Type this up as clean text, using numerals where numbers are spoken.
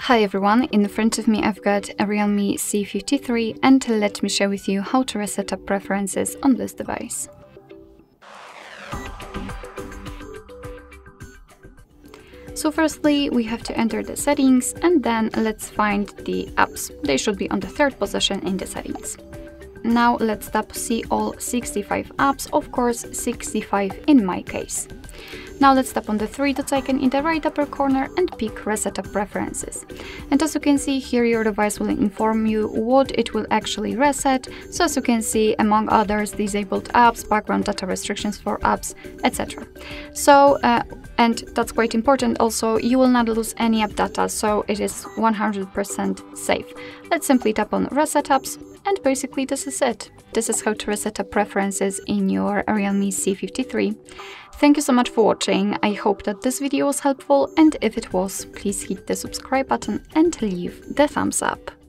Hi everyone, in front of me I've got a Realme C53 and let me share with you how to reset up preferences on this device. So firstly we have to enter the settings and then let's find the apps. They should be on the third position in the settings. Now let's tap see all 65 apps, of course 65 in my case. Now let's tap on the three dots icon in the right upper corner and pick Reset Up Preferences. And as you can see here, your device will inform you what it will actually reset, so as you can see, among others, disabled apps, background data restrictions for apps, etc. So, and that's quite important also, you will not lose any app data, so it is 100% safe. Let's simply tap on Reset Apps, and basically this is it. This is how to reset up preferences in your Realme C53. Thank you so much for watching. I hope that this video was helpful, and if it was, please hit the subscribe button and leave the thumbs up.